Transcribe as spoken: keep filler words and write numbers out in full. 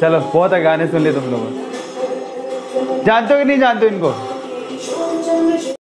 चलो बहुत है, गाने सुन लिए तुम लोगों, जानते हो कि नहीं जानते हो इनको।